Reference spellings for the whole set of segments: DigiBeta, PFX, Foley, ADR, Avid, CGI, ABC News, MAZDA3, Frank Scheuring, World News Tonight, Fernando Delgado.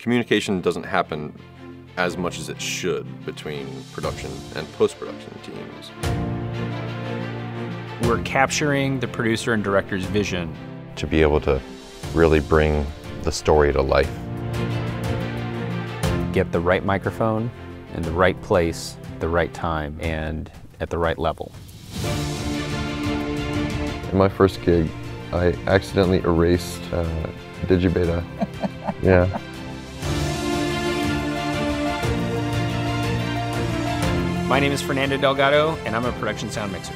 communication doesn't happen as much as it should between production and post-production teams. We're capturing the producer and director's vision. To be able to really bring the story to life. Get the right microphone in the right place, the right time, and at the right level. In my first gig, I accidentally erased DigiBeta. Yeah. My name is Fernando Delgado, and I'm a production sound mixer.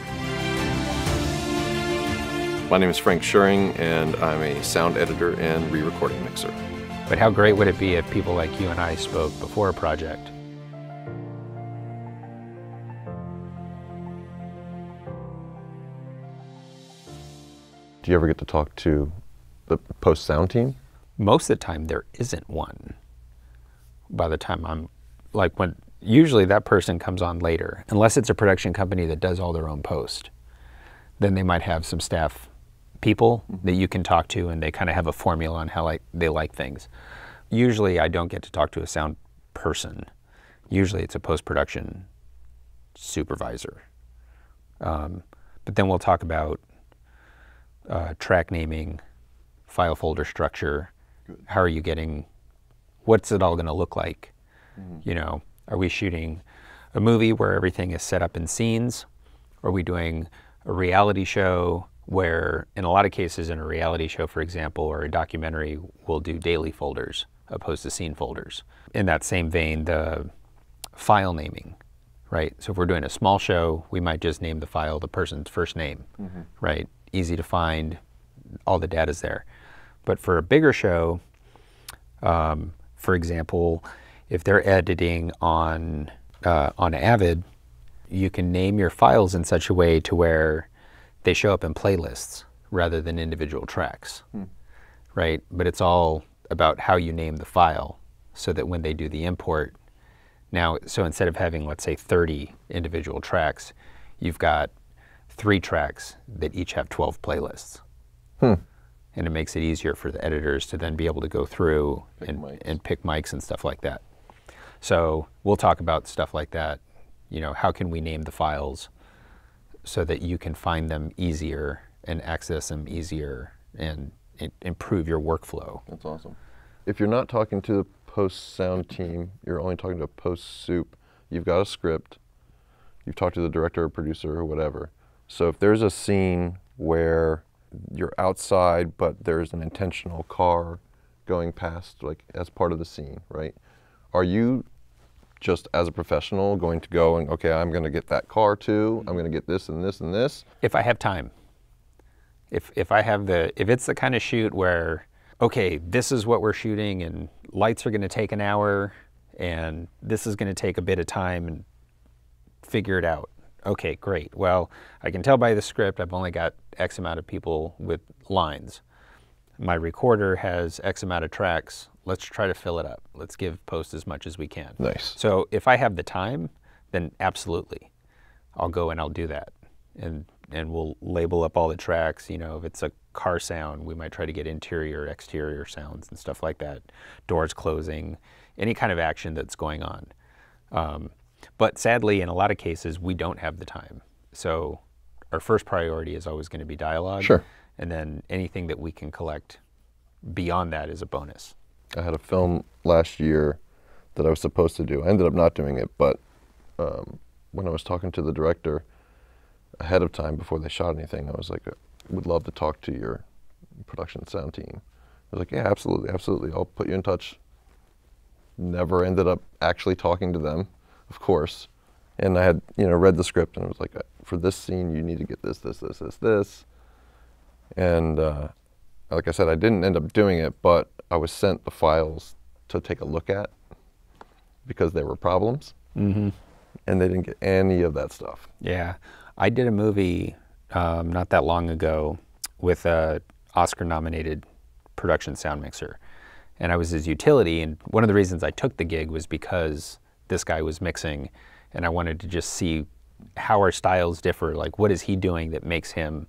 My name is Frank Scheuring, and I'm a sound editor and re-recording mixer. But how great would it be if people like you and I spoke before a project? Do you ever get to talk to the post-sound team? Most of the time there isn't one. By the time I'm, like when, usually that person comes on later, unless it's a production company that does all their own post. Then they might have some staff people that you can talk to, and they kind of have a formula on how they like things. Usually I don't get to talk to a sound person. Usually it's a post-production supervisor. But then we'll talk about track naming, file folder structure. How are you getting, what's it all gonna look like? You know, are we shooting a movie where everything is set up in scenes? Are we doing a reality show where, in a lot of cases in a reality show, for example, or a documentary, we'll do daily folders opposed to scene folders. In that same vein, the file naming, right? So if we're doing a small show, we might just name the file the person's first name, right? Easy to find, all the data's there. But for a bigger show, for example, if they're editing on Avid, you can name your files in such a way to where they show up in playlists rather than individual tracks, right? But it's all about how you name the file so that when they do the import, now, so instead of having, let's say, 30 individual tracks, you've got 3 tracks that each have 12 playlists. And it makes it easier for the editors to then be able to go through and pick mics and stuff like that. So we'll talk about stuff like that. You know, how can we name the files so that you can find them easier and access them easier and improve your workflow? That's awesome. If you're not talking to the post-sound team, you're only talking to post-soup. You've got a script, you've talked to the director or producer or whatever. So if there's a scene where you're outside but there's an intentional car going past, like as part of the scene, right? Are you just as a professional going to go and, okay, I'm gonna get that car too, I'm gonna get this and this and this? If I have time. If it's the kind of shoot where, okay, this is what we're shooting and lights are gonna take an hour and this is gonna take a bit of time and figure it out. Okay, great. Well, I can tell by the script I've only got X amount of people with lines. My recorder has X amount of tracks. Let's try to fill it up. Let's give post as much as we can. Nice. So if I have the time, then absolutely. I'll go and I'll do that. And we'll label up all the tracks. You know, if it's a car sound, we might try to get interior, exterior sounds and stuff like that. Doors closing, any kind of action that's going on. But sadly, in a lot of cases, we don't have the time. So our first priority is always gonna be dialogue. Sure. And then anything that we can collect beyond that is a bonus. I had a film last year that I was supposed to do. I ended up not doing it, but when I was talking to the director ahead of time before they shot anything, I was like, I would love to talk to your production sound team. I was like, yeah, absolutely, absolutely. I'll put you in touch. Never ended up actually talking to them, of course. And I had, you know, read the script and I was like, for this scene, you need to get this, this, this, this, this. And like I said, I didn't end up doing it, but I was sent the files to take a look at because there were problems, and they didn't get any of that stuff. Yeah, I did a movie not that long ago with an Oscar-nominated production sound mixer, and I was his utility, and one of the reasons I took the gig was because this guy was mixing, and I wanted to just see how our styles differ, like what is he doing that makes him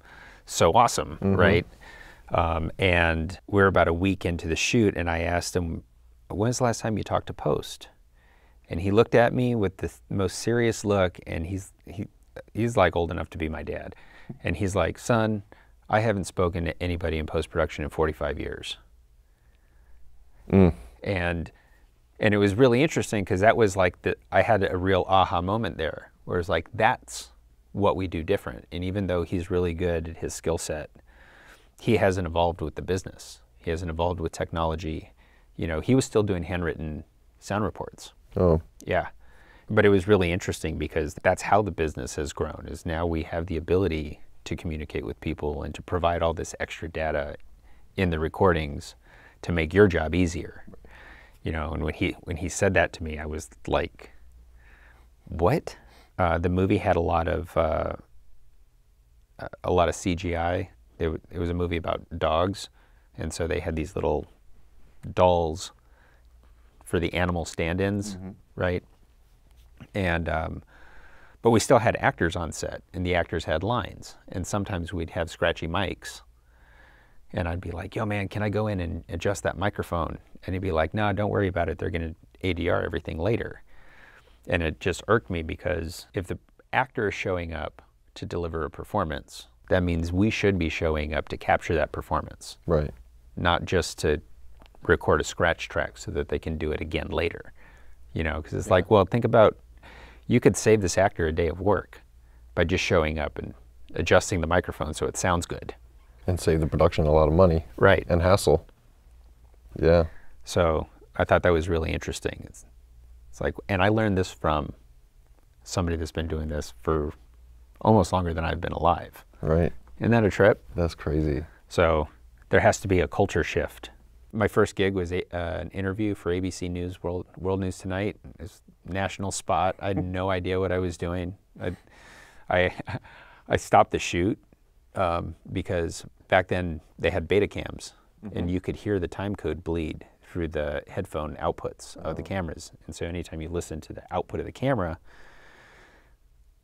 so awesome, right? And we're about a week into the shoot, and I asked him, when's the last time you talked to Post? And he looked at me with the most serious look, and he's like old enough to be my dad. And he's like, son, I haven't spoken to anybody in post-production in 45 years. Mm. And it was really interesting because that was like, I had a real aha moment there, where it's like, that's what we do different. And even though he's really good at his skill set, he hasn't evolved with the business. He hasn't evolved with technology. You know, he was still doing handwritten sound reports. Oh. Yeah. But it was really interesting because that's how the business has grown, is now we have the ability to communicate with people and to provide all this extra data in the recordings to make your job easier. You know, and when he said that to me, I was like, what? The movie had a lot of CGI. It was a movie about dogs, and so they had these little dolls for the animal stand-ins, mm-hmm. right? And but we still had actors on set, and the actors had lines, and sometimes we'd have scratchy mics, and I'd be like, yo man, can I go in and adjust that microphone? And he'd be like, no, don't worry about it, they're gonna ADR everything later. And it just irked me, because if the actor is showing up to deliver a performance, that means we should be showing up to capture that performance, right? Not just to record a scratch track so that they can do it again later, you know? Because it's yeah. like, well, think about, you could save this actor a day of work by just showing up and adjusting the microphone so it sounds good. And save the production a lot of money. Right. And hassle. Yeah. So I thought that was really interesting. It's like, and I learned this from somebody that's been doing this for almost longer than I've been alive. Right. Isn't that a trip? That's crazy. So there has to be a culture shift. My first gig was an interview for ABC News, World News Tonight. It was a national spot. I had no idea what I was doing. I stopped the shoot because back then they had beta cams, mm-hmm. and you could hear the time code bleed through the headphone outputs of the cameras. And so anytime you listened to the output of the camera,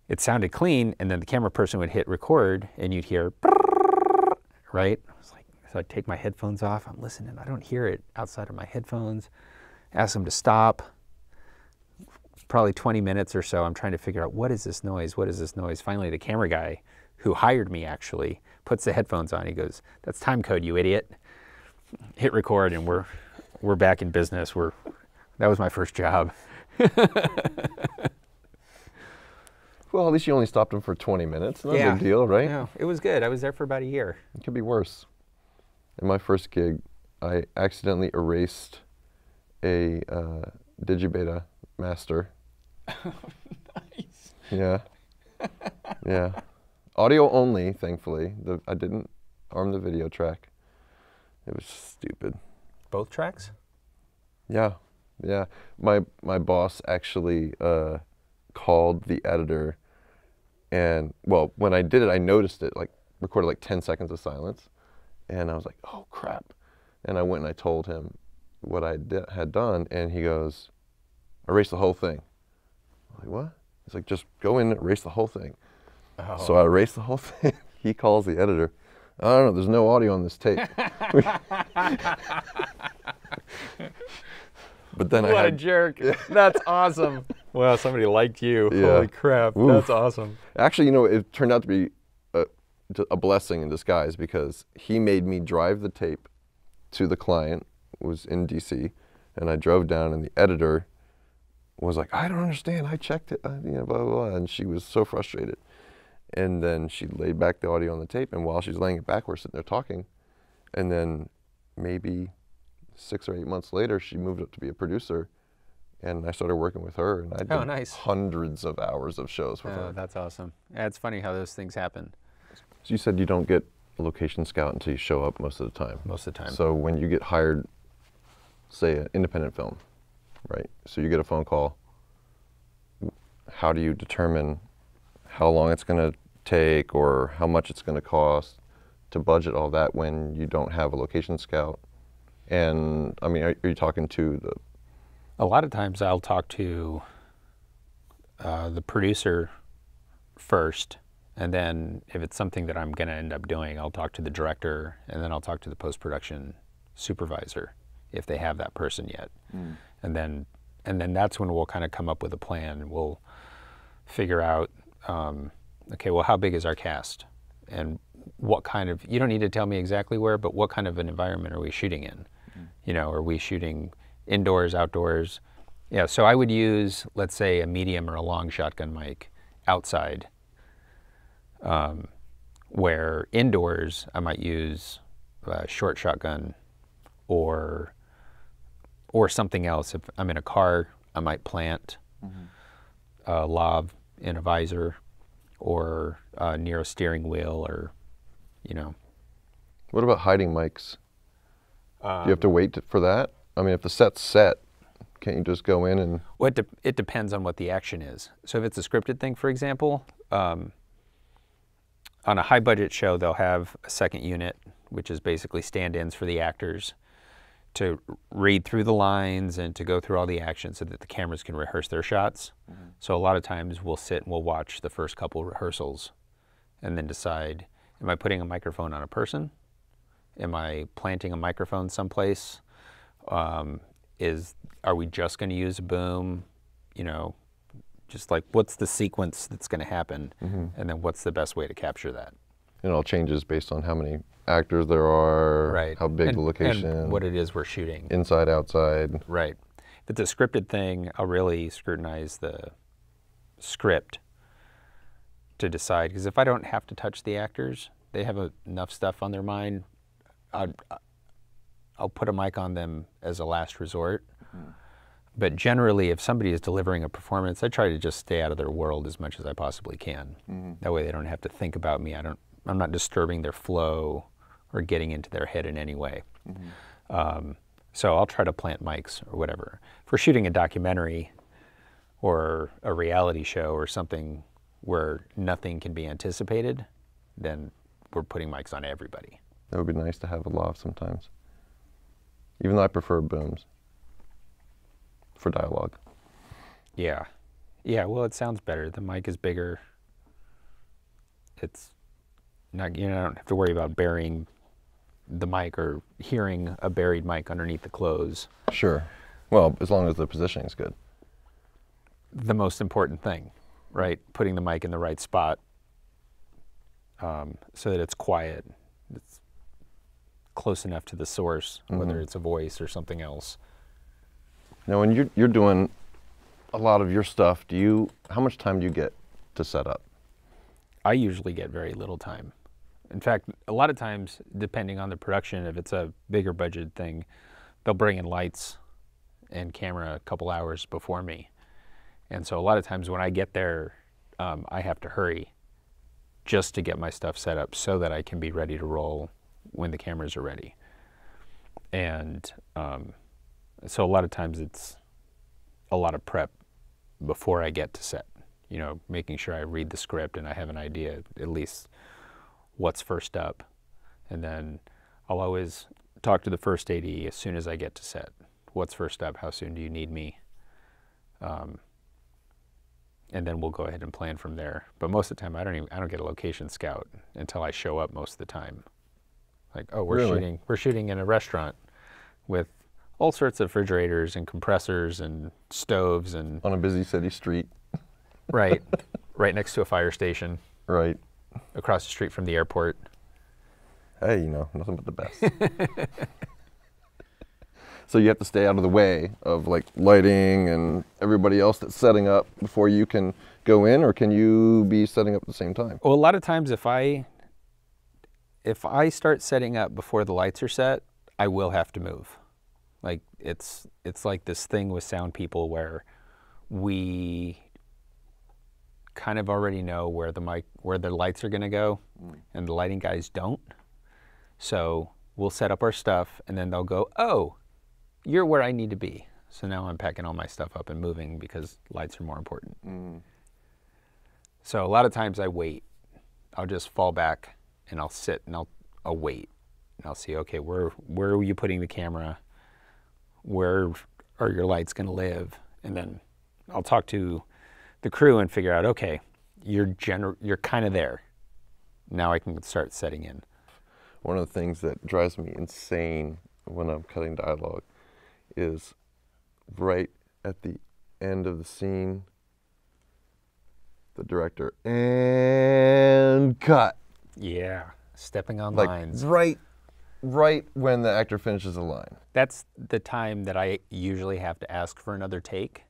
it sounded clean, and then the camera person would hit record, and you'd hear, right? So I take my headphones off, I'm listening, I don't hear it outside of my headphones. Ask them to stop. Probably 20 minutes or so, I'm trying to figure out, what is this noise? What is this noise? Finally, the camera guy, who hired me actually, puts the headphones on. He goes, that's time code, you idiot. Hit record, and we're back in business. That was my first job. Well, at least you only stopped him for 20 minutes. Not a big deal, right? Yeah, it was good. I was there for about a year. It could be worse. In my first gig, I accidentally erased a DigiBeta master. Oh, nice. Yeah. Yeah. Audio only, thankfully. I didn't arm the video track. It was stupid. Both tracks? Yeah. Yeah. My boss actually called the editor, and, well, when I did it, I noticed it, like, recorded like 10 seconds of silence. And I was like, oh, crap. And I went and I told him what I had done, and he goes, erase the whole thing. I'm like, what? He's like, just go in and erase the whole thing. Oh. So I erased the whole thing. He calls the editor. I don't know, there's no audio on this tape. But then what a jerk. Yeah. That's awesome. Wow, somebody liked you. Yeah. Holy crap. Oof. That's awesome. Actually, you know, it turned out to be a blessing in disguise, because he made me drive the tape to the client. It was in DC, and I drove down, and the editor was like, I don't understand, I checked it, you know, blah, blah, blah, and she was so frustrated. And then she laid back the audio on the tape, and while she's laying it back, we're sitting there talking. And then maybe 6 or 8 months later, she moved up to be a producer, and I started working with her, and I did hundreds of hours of shows with her. That's awesome. Yeah, it's funny how those things happen. So you said you don't get a location scout until you show up most of the time. Most of the time. So when you get hired, say an independent film, right? So you get a phone call. How do you determine how long it's going to take or how much it's going to cost to budget all that when you don't have a location scout? And I mean, are you talking to the... A lot of times I'll talk to the producer first. And then if it's something that I'm going to end up doing, I'll talk to the director, and then I'll talk to the post-production supervisor, if they have that person yet. Mm. And then that's when we'll kind of come up with a plan. We'll figure out, okay, well, how big is our cast? And what kind of, you don't need to tell me exactly where, but what kind of an environment are we shooting in? Mm. You know, are we shooting indoors, outdoors? Yeah, so I would use, let's say, a medium or a long shotgun mic outside, where indoors I might use a short shotgun or something else. If I'm in a car, I might plant a lob in a visor or near a steering wheel, or, you know. What about hiding mics? Do you have to wait for that? I mean, if the set's set, can't you just go in and... Well, it depends on what the action is. So if it's a scripted thing, for example, on a high-budget show, they'll have a second unit, which is basically stand-ins for the actors to read through the lines and to go through all the action so that the cameras can rehearse their shots. Mm-hmm. So a lot of times we'll sit and we'll watch the first couple rehearsals and then decide, am I putting a microphone on a person? Am I planting a microphone someplace? Are we just going to use a boom? You know, just like what's the sequence that's going to happen? Mm-hmm. And then what's the best way to capture that? It all changes based on how many actors there are, right, how big the location, and what it is we're shooting. Inside, outside. Right. If it's a scripted thing, I'll really scrutinize the script to decide, because if I don't have to touch the actors, they have enough stuff on their mind, I'll put a mic on them as a last resort. Mm-hmm. But generally, if somebody is delivering a performance, I try to just stay out of their world as much as I possibly can. Mm-hmm. That way they don't have to think about me. I'm not disturbing their flow or getting into their head in any way. Mm-hmm. So I'll try to plant mics or whatever. If we're shooting a documentary or a reality show or something where nothing can be anticipated, then we're putting mics on everybody. That would be nice to have a loft sometimes. Even though I prefer booms for dialogue. Yeah. Yeah, well, it sounds better. The mic is bigger. It's not, you know, I don't have to worry about burying the mic or hearing a buried mic underneath the clothes. Sure. Well, as long as the positioning is good. The most important thing, right? Putting the mic in the right spot so that it's quiet. It's close enough to the source, whether it's a voice or something else. Now, when you're doing a lot of your stuff, how much time do you get to set up? I usually get very little time. In fact, a lot of times, depending on the production, if it's a bigger budget thing, they'll bring in lights and camera a couple hours before me. And so a lot of times when I get there, I have to hurry just to get my stuff set up so that I can be ready to roll when the cameras are ready. And so a lot of times it's a lot of prep before I get to set. You know, making sure I read the script and I have an idea at least what's first up. And then I'll always talk to the first AD as soon as I get to set. What's first up? How soon do you need me? And then we'll go ahead and plan from there. But most of the time, I don't get a location scout until I show up most of the time. Like, oh, we're shooting in a restaurant with all sorts of refrigerators and compressors and stoves and on a busy city street. Right, right next to a fire station. Right. Across the street from the airport. Hey, you know, nothing but the best. So you have to stay out of the way of like lighting and everybody else that's setting up before you can go in, or can you be setting up at the same time? Well, a lot of times if I start setting up before the lights are set, I will have to move. Like it's like this thing with sound people where we kind of already know where the lights are going to go, and the lighting guys don't. So we'll set up our stuff, and then they'll go, oh, you're where I need to be. So now I'm packing all my stuff up and moving because lights are more important. Mm. So a lot of times I wait. I'll just fall back, and I'll sit, and I'll wait. And I'll see, okay, where are you putting the camera? Where are your lights going to live? And then I'll talk to the crew and figure out, okay, you're kind of there. Now I can start setting in. One of the things that drives me insane when I'm cutting dialogue is right at the end of the scene. The director, and cut. Yeah, stepping on lines. Right when the actor finishes a line. That's the time that I usually have to ask for another take.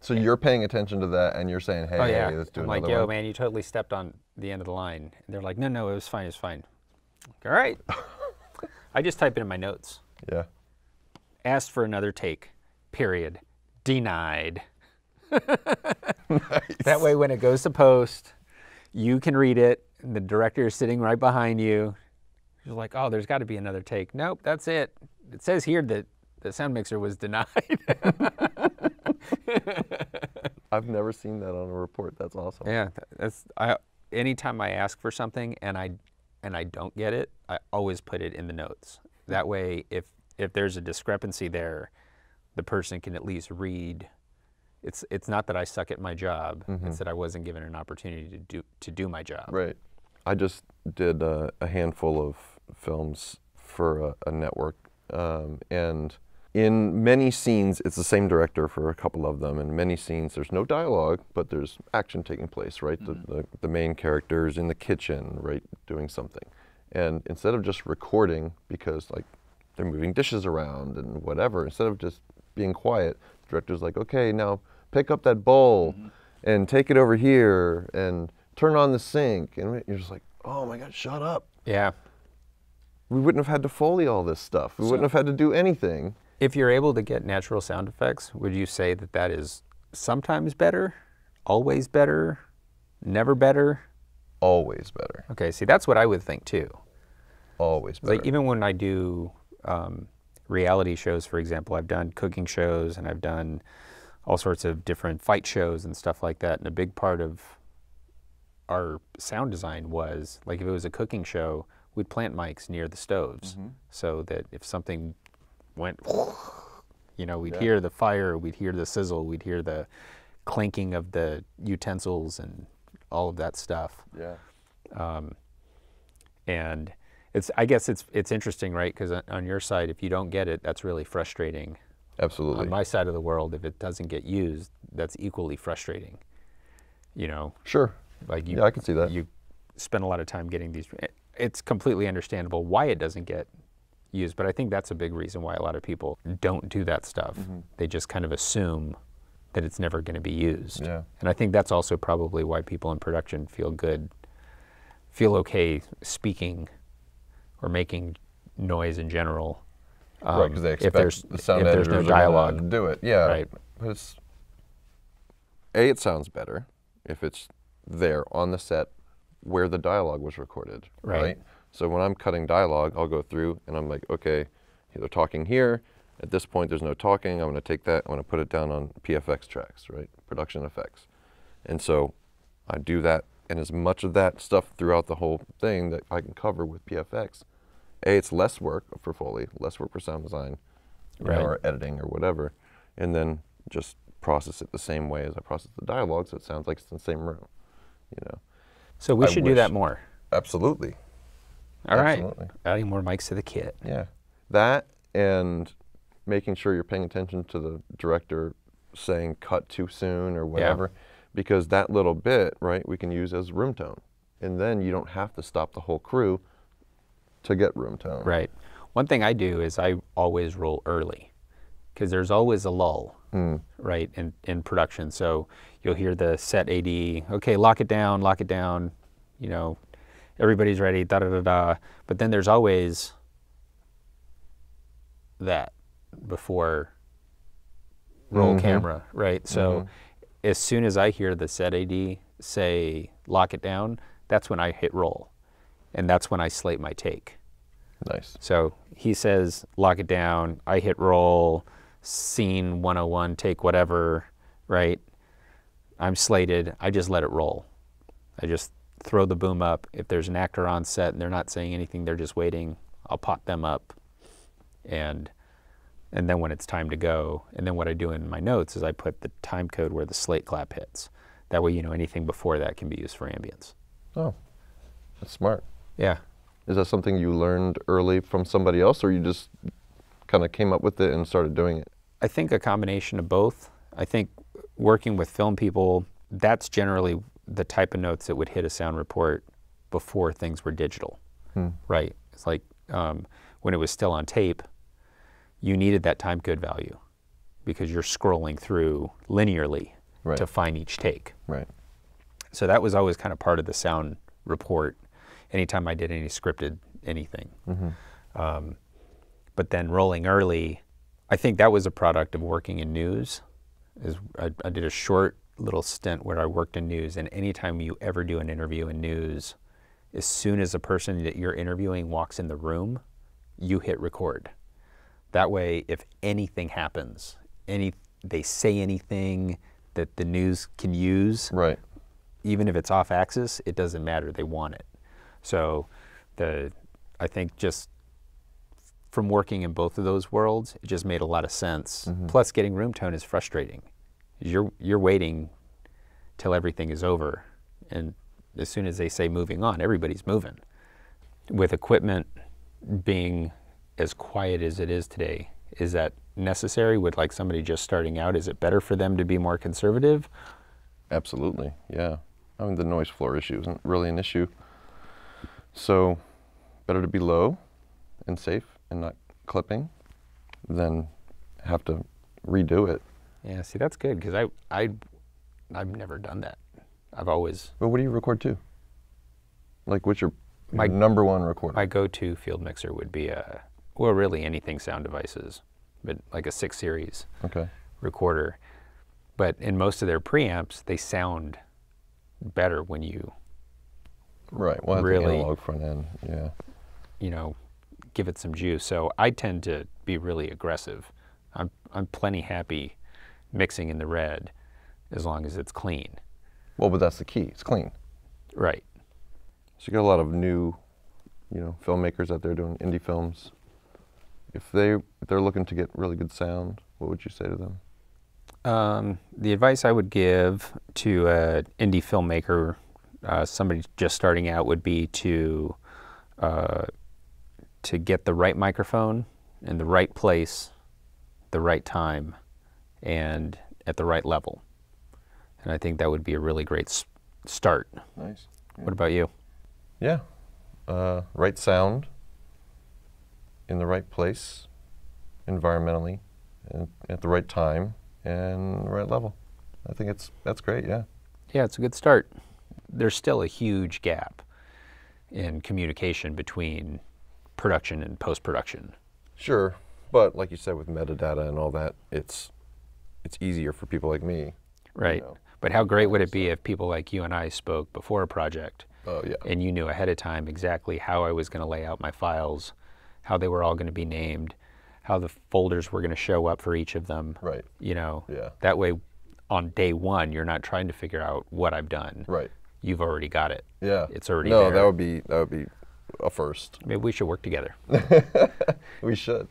So you're paying attention to that, and you're saying, hey, hey, let's do another one. I'm like, yo, man, you totally stepped on the end of the line. And they're like, no, no, it was fine, it was fine. Like, all right. I just type it in my notes. Yeah. Asked for another take, period. Denied. Nice. That way, when it goes to post, you can read it, and the director is sitting right behind you. You're like, oh, there's got to be another take. Nope, that's it. It says here that the sound mixer was denied. I've never seen that on a report. That's awesome. Yeah, that's anytime I ask for something and I don't get it, I always put it in the notes. That way, if there's a discrepancy there, the person can at least read. It's not that I suck at my job. Mm-hmm. It's that I wasn't given an opportunity to do my job. Right. I just did a handful of films for a network, and in many scenes, it's the same director for a couple of them. In many scenes, there's no dialogue, but there's action taking place, right? Mm-hmm. The main character is in the kitchen, right, doing something. And instead of just recording, because like they're moving dishes around and whatever, instead of just being quiet, the director's like, okay, now pick up that bowl mm-hmm. and take it over here and turn on the sink. And you're just like, oh my God, shut up. Yeah. We wouldn't have had to Foley all this stuff. We wouldn't have had to do anything. If you're able to get natural sound effects, would you say that that is sometimes better, always better, never better? Always better. Okay, see, that's what I would think too. Always better. Like even when I do reality shows, for example, I've done cooking shows and I've done all sorts of different fight shows and stuff like that. And a big part of our sound design was, like if it was a cooking show, we'd plant mics near the stoves mm-hmm. so that if something went, you know, we'd hear the fire, we'd hear the sizzle, we'd hear the clinking of the utensils and all of that stuff. Yeah. And I guess it's interesting, right? Because on your side, if you don't get it, that's really frustrating. Absolutely. On my side of the world, if it doesn't get used, that's equally frustrating. You know. Sure. Like you, yeah, I can see that. You spend a lot of time getting these. It's completely understandable why it doesn't get used, but I think that's a big reason why a lot of people don't do that stuff. Mm-hmm. They just kind of assume that it's never going to be used. Yeah. And I think that's also probably why people in production feel okay speaking or making noise in general. Right, because they expect if there's no dialogue to do it. Yeah, right. It sounds better if it's there on the set where the dialogue was recorded, right? So when I'm cutting dialogue, I'll go through and I'm like, okay, they're talking here. At this point, there's no talking. I'm gonna take that, I'm gonna put it down on PFX tracks, right? Production effects. And so I do that, and as much of that stuff throughout the whole thing that I can cover with PFX, it's less work for Foley, less work for sound design, right, or editing or whatever, and then just process it the same way as I process the dialogue so it sounds like it's in the same room, you know? So we should do that more. Absolutely. All right, adding more mics to the kit. Yeah, that and making sure you're paying attention to the director saying cut too soon or whatever, because that little bit, right, we can use as room tone. And then you don't have to stop the whole crew to get room tone. Right. One thing I do is I always roll early because there's always a lull, right, in production. So you'll hear the set AD, okay, lock it down, you know, everybody's ready, da-da-da-da. But then there's always that before roll camera, right? So as soon as I hear the set AD say, lock it down, that's when I hit roll. And that's when I slate my take. Nice. So he says, lock it down, I hit roll, scene 101, take whatever, right? I'm slated, I just let it roll. I just throw the boom up. If there's an actor on set and they're not saying anything, they're just waiting, I'll pop them up. And then when it's time to go, and then what I do in my notes is I put the time code where the slate clap hits. That way, you know, anything before that can be used for ambience. Oh, that's smart. Yeah. Is that something you learned early from somebody else, or you just kind of came up with it and started doing it? I think a combination of both. I think working with film people, that's generally the type of notes that would hit a sound report before things were digital, right? It's like when it was still on tape, you needed that time code value because you're scrolling through linearly to find each take. Right. So that was always kind of part of the sound report anytime I did any scripted anything. But then rolling early, I think that was a product of working in news. I did a short little stint where I worked in news, and anytime you ever do an interview in news, as soon as the person that you're interviewing walks in the room, you hit record. That way, if anything happens, they say anything that the news can use, even if it's off axis, it doesn't matter, they want it. So I think just from working in both of those worlds, it just made a lot of sense. Plus getting room tone is frustrating. You're waiting till everything is over, and as soon as they say moving on, everybody's moving. With equipment being as quiet as it is today, is that necessary? Would like somebody just starting out, is it better for them to be more conservative? Absolutely, yeah. I mean, the noise floor issue isn't really an issue. So better to be low and safe and not clipping than have to redo it. Yeah, see, that's good, because I've never done that. I've always... Well, what do you record to? Like, what's your number one recorder? My go-to field mixer would be a, well, really anything sound devices, but like a 6 Series recorder. But in most of their preamps, they sound better when you well, really... the analog front end, you know, give it some juice. So I tend to be really aggressive. I'm plenty happy mixing in the red as long as it's clean. Well, but that's the key, it's clean. Right. So you got a lot of new, you know, filmmakers out there doing indie films. If they're looking to get really good sound, what would you say to them? The advice I would give to an indie filmmaker, somebody just starting out, would be to get the right microphone in the right place, the right time, and at the right level. And I think that would be a really great start. Nice. Yeah. What about you? Yeah, right sound, in the right place, environmentally, and at the right time, and the right level. I think that's great, yeah. Yeah, it's a good start. There's still a huge gap in communication between production and post-production. Sure, but like you said, with metadata and all that, it's easier for people like me. Right, you know. But how great would it be if people like you and I spoke before a project, and you knew ahead of time exactly how I was going to lay out my files, how they were all going to be named, how the folders were going to show up for each of them. Right. You know, that way on day one, you're not trying to figure out what I've done. Right. You've already got it. Yeah. It's already there. No, that would be a first. Maybe we should work together. We should.